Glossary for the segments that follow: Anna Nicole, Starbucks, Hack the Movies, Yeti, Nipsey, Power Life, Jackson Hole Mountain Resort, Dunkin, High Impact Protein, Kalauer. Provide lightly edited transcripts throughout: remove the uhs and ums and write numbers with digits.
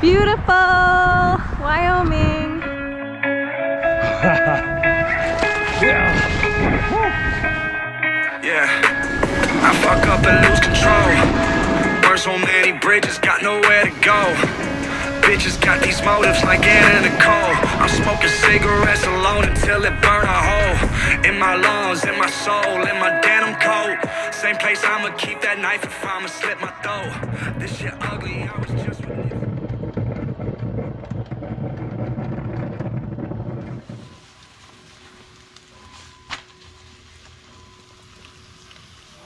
beautiful Wyoming. Yeah. Yeah, I fuck up and lose control. Burn so many bridges, got nowhere to go. Bitches got these motives like Anna Nicole. I'm smoking cigarettes alone until it burn a hole in my lungs, in my soul, in my denim coat. Same place I'ma keep that knife if I'ma slit my throat. This shit ugly, I was just with you.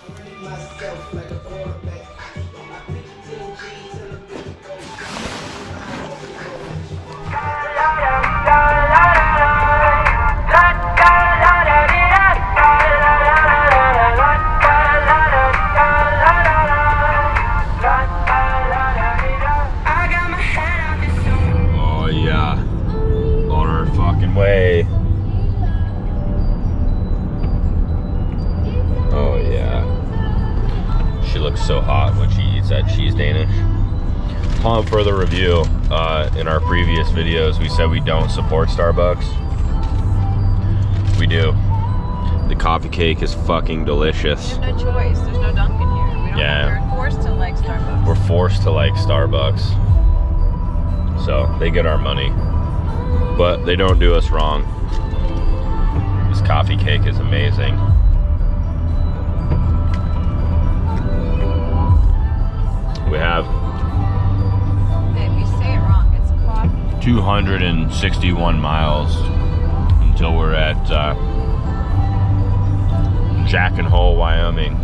I'm ready myself like a quarterback. I keep on my picture to the G to the big gold. Oh yeah, on our fucking way. Oh yeah, she looks so hot when she eats that cheese Danish. Upon further review, in our previous videos, we said we don't support Starbucks. We do. The coffee cake is fucking delicious. We have no choice. There's no Dunkin' here. We don't We're forced to like Starbucks. We're forced to like Starbucks. So they get our money, but they don't do us wrong. This coffee cake is amazing. We have 261 miles until we're at Jackson Hole, Wyoming.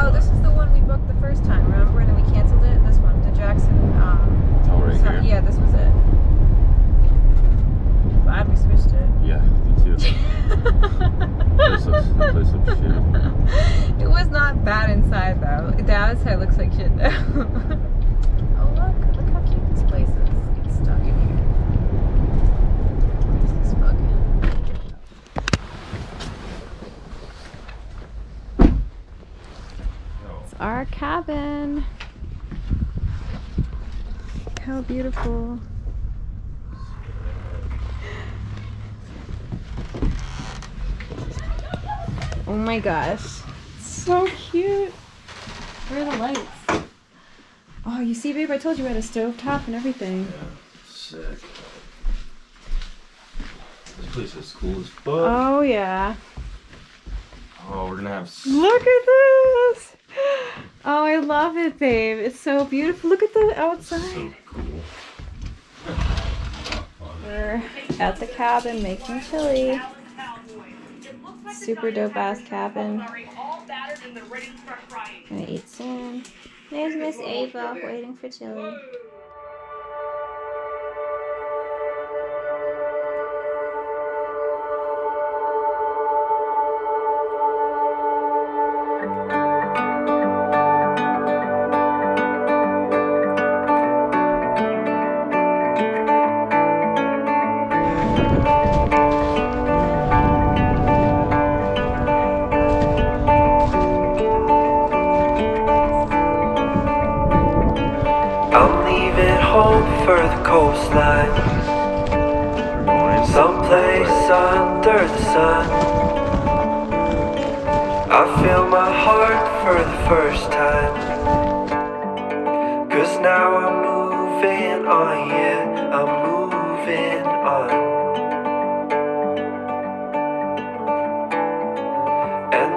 Oh, this is the one we booked the first time, remember? And then we canceled it. This one, the Jackson. Oh, right here. Yeah, this was it. Glad we switched it. Yeah, me too. It was not bad inside, though. The outside looks like shit, though. Oh, look how cute this place is. It's stuck in here. Where's this fucking? Our cabin. How beautiful. Oh my gosh. So cute. Where are the lights? Oh, you see, babe, I told you we had a stove top and everything. Yeah, sick. This place is cool as fuck. Oh yeah. Oh, we're gonna have. Look at this. Oh, I love it, babe. It's so beautiful. Look at the outside. So cool. We're at the cabin making chili. Super dope ass cabin. Gonna eat soon. There's Miss Ava waiting for chili.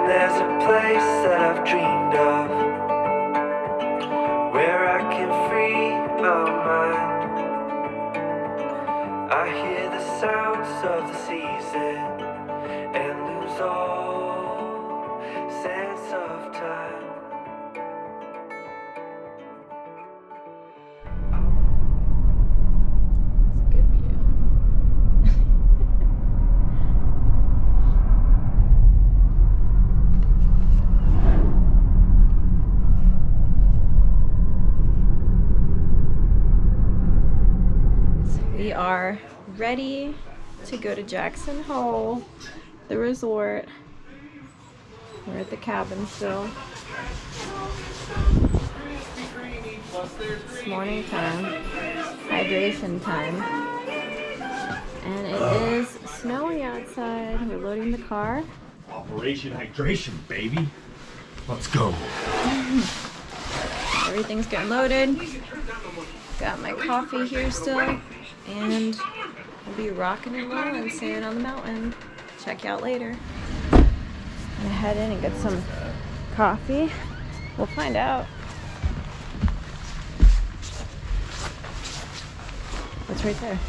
There's a place that I've dreamed of, where I my mind. I hear the sounds of the season and lose all sense of time. We are ready to go to Jackson Hole, the resort. We're at the cabin still. It's morning time, hydration time. And it is snowy outside. We're loading the car. Operation Hydration, baby. Let's go. Everything's getting loaded. Got my coffee here still. And we'll be rocking and rolling, sailing on the mountain. Check you out later. I'm gonna head in and get some coffee. We'll find out. What's right there?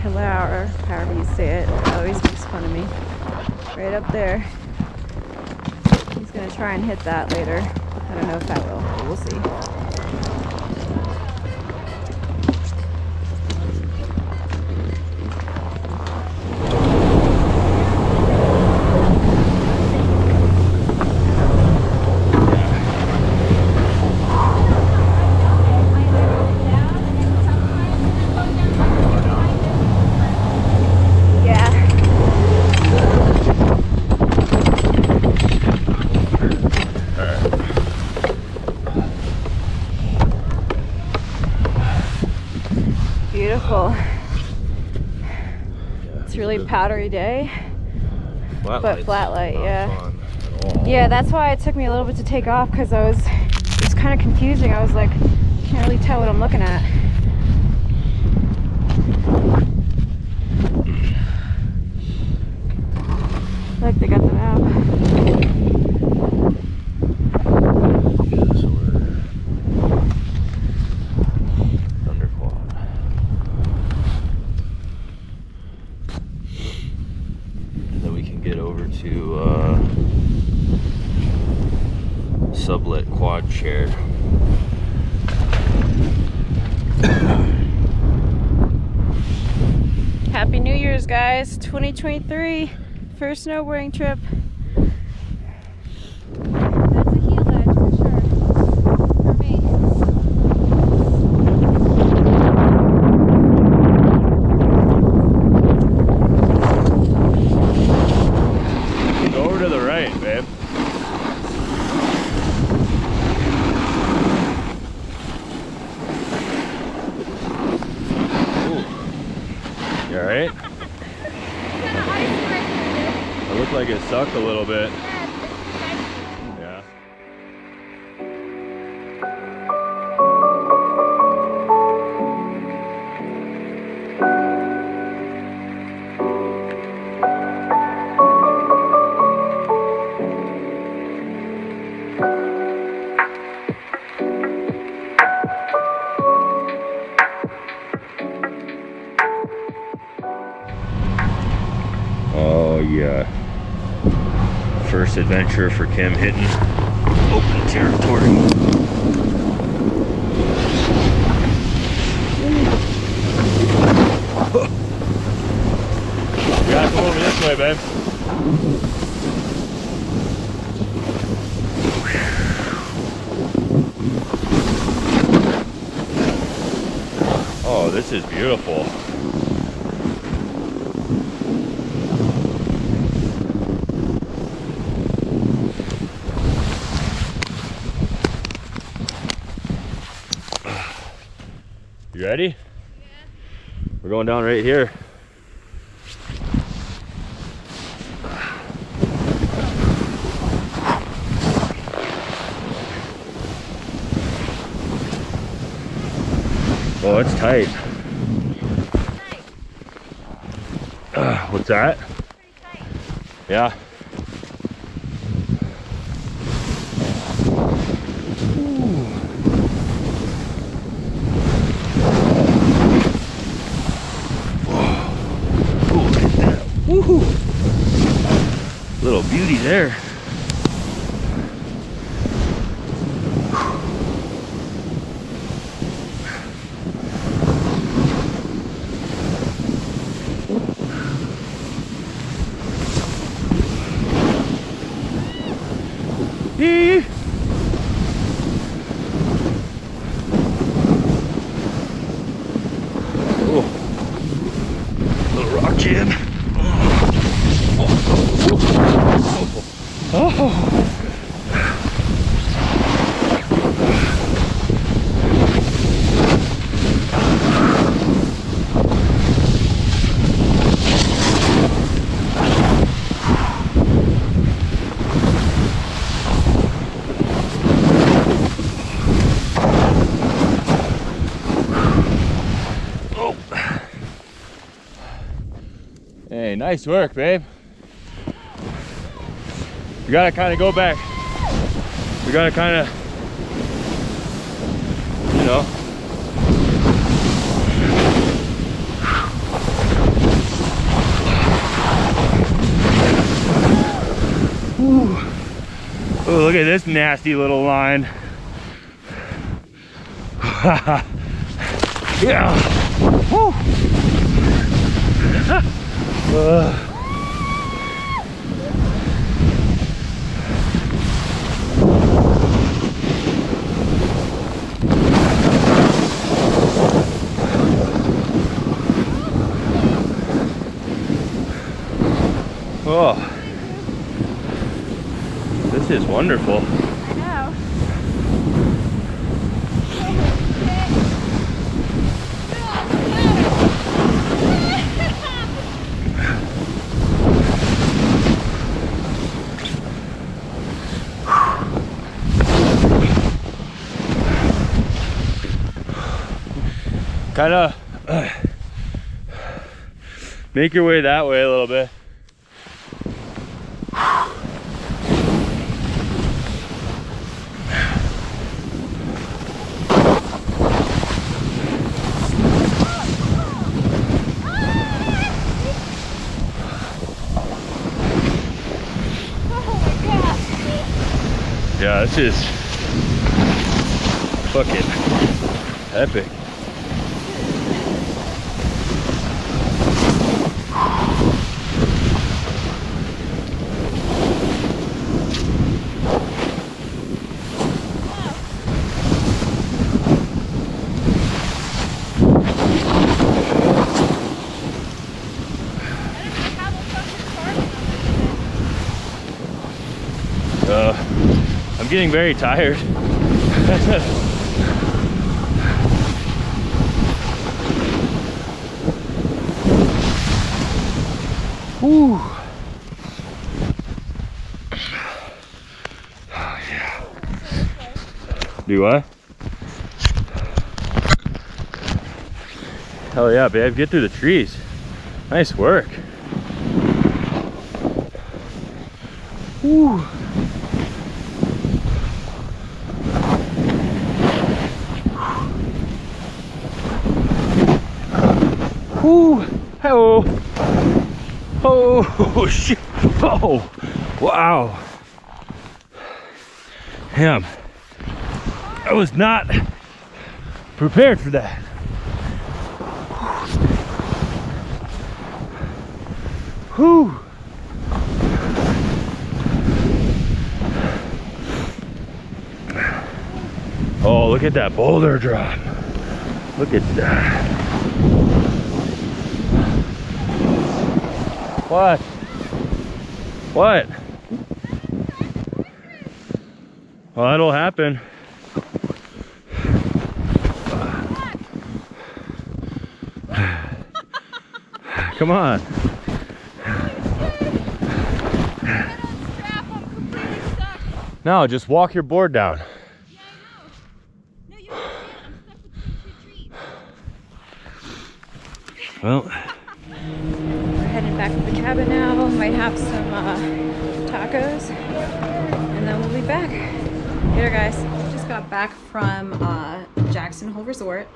Kalauer, however you say it, always makes fun of me. Right up there. He's gonna try and hit that later. I don't know if that will, but we'll see. It's really powdery day, but flat light, yeah. Yeah, that's why it took me a little bit to take off, because it's kind of confusing. I was like, can't really tell what I'm looking at. Look, they got the map. Sublet quad chair. How Happy New Year's, guys. 2023, first snowboarding trip. That's a heel edge for sure, for me. Go over to the right, babe. Alright? It looked like it sucked a little bit. Yeah. First adventure for Kim hitting open territory. You gotta come over this way, babe. Oh, this is beautiful. You ready? Yeah. We're going down right here. Oh, it's tight. What's that? Pretty tight. Yeah. Little beauty there. Eee! Oh, little rock jam. Oh. Hey, nice work, babe. We gotta kind of go back. We gotta kind of, you know. Ooh. Oh, look at this nasty little line. Yeah. Woo. Oh, this is wonderful. I know. Kind of make your way that way a little bit. Yeah, this is fucking epic. getting very tired. Woo. Oh, yeah. Do I? Hell yeah, babe. Get through the trees. Nice work. Woo. Woo. Hello. Oh shit. Oh wow. Damn. I was not prepared for that. Whew. Oh, look at that boulder drop. Look at that. What? What? Well, that'll happen. Come on. No, just walk your board down. Yeah, no, you can't. I'm stuck between two trees. Well. Heading back to the cabin now. Might have some tacos, and then we'll be back. Later, guys. Just got back from Jackson Hole Resort,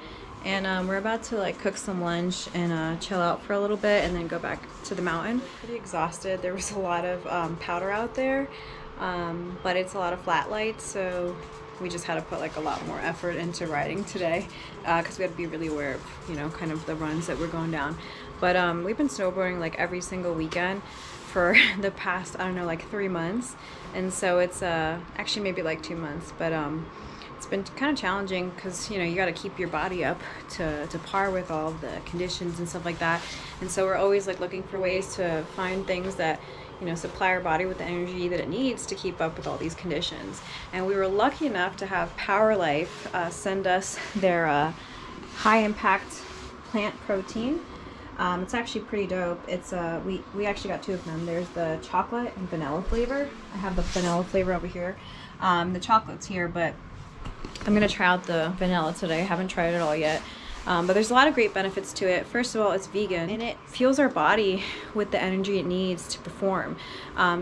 and we're about to like cook some lunch and chill out for a little bit, and then go back to the mountain. Pretty exhausted. There was a lot of powder out there, but it's a lot of flat lights, so we just had to put like a lot more effort into riding today because we had to be really aware of, you know, kind of the runs that we're going down. But we've been snowboarding like every single weekend for the past, I don't know, like 3 months. And so it's actually maybe like 2 months, but it's been kind of challenging because, you know, you got to keep your body up to par with all of the conditions and stuff like that. And so we're always like looking for ways to find things that, you know, supply our body with the energy that it needs to keep up with all these conditions. And we were lucky enough to have Power Life send us their High Impact Plant Protein. It's actually pretty dope. It's we actually got two of them. There's the chocolate and vanilla flavor. I have the vanilla flavor over here. The chocolate's here, but I'm gonna try out the vanilla today. I haven't tried it all yet. But there's a lot of great benefits to it. First of all, it's vegan and it fuels our body with the energy it needs to perform.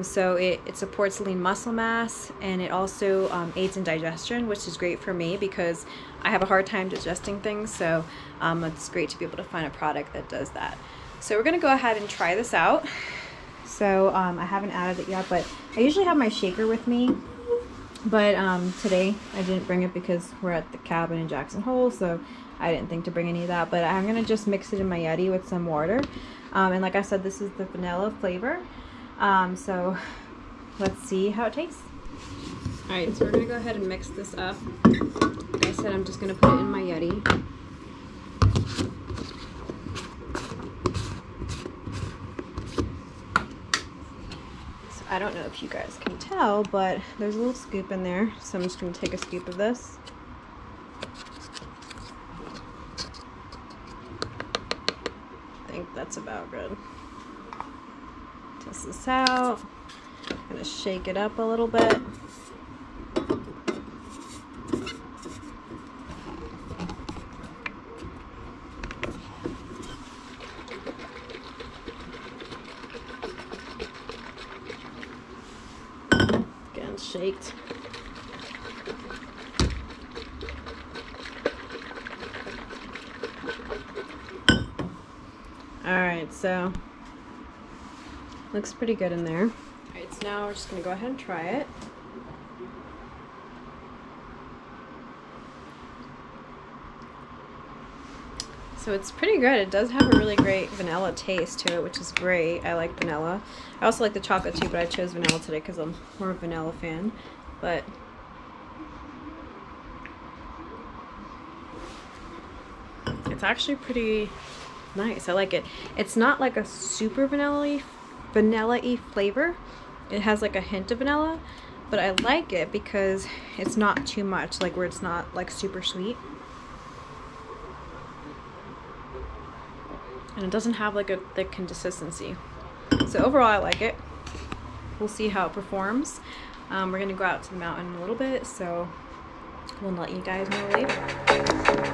So it supports lean muscle mass, and it also aids in digestion, which is great for me because I have a hard time digesting things. So it's great to be able to find a product that does that. So we're gonna go ahead and try this out. So I haven't added it yet, but I usually have my shaker with me. But today I didn't bring it because we're at the cabin in Jackson Hole, so I didn't think to bring any of that. But I'm gonna just mix it in my Yeti with some water, and like I said, this is the vanilla flavor. So let's see how it tastes. All right, so we're gonna go ahead and mix this up. Like I said, I'm just gonna put it in my Yeti. I don't know if you guys can tell, but there's a little scoop in there, so I'm just going to take a scoop of this. I think that's about good. Test this out. I'm going to shake it up a little bit. Shaked. All right, so looks pretty good in there. All right, so now we're just gonna go ahead and try it. So it's pretty good. It does have a really great vanilla taste to it, which is great. I like vanilla. I also like the chocolate too, but I chose vanilla today because I'm more of a vanilla fan. But it's actually pretty nice. I like it. It's not like a super vanilla-y flavor. It has like a hint of vanilla, but I like it because it's not too much, like where it's not like super sweet. And it doesn't have like a thick consistency. So overall, I like it. We'll see how it performs. We're gonna go out to the mountain in a little bit, so we'll let you guys know later.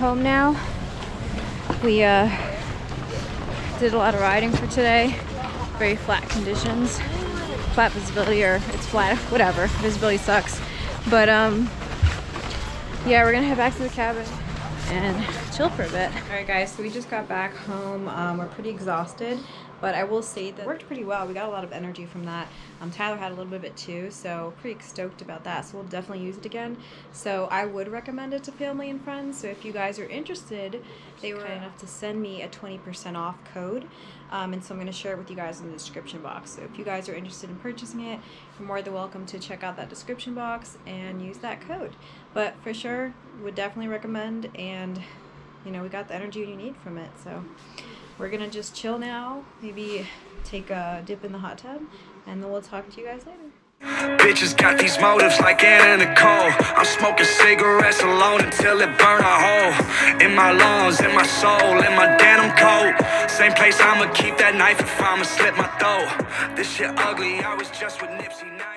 Home now. We did a lot of riding for today. Very flat conditions, flat visibility, or it's flat, whatever. Visibility sucks, but yeah, we're gonna head back to the cabin and chill for a bit. All right, guys. So we just got back home. We're pretty exhausted, but I will say that it worked pretty well. We got a lot of energy from that. Tyler had a little bit of it too, so pretty stoked about that. So we'll definitely use it again. So I would recommend it to family and friends. So if you guys are interested, they were kind enough to send me a 20% off code. And so I'm gonna share it with you guys in the description box. So if you guys are interested in purchasing it, you're more than welcome to check out that description box and use that code. But for sure, would definitely recommend, and you know, we got the energy you need from it, so. We're gonna just chill now, maybe take a dip in the hot tub, and then we'll talk to you guys later. Bitches got these motives like Anna Nicole. I'm smoking cigarettes alone until it burn a hole in my lungs, in my soul, in my denim coat. Same place I'ma keep that knife if I'ma slit my throat. This shit ugly, I was just with Nipsey now.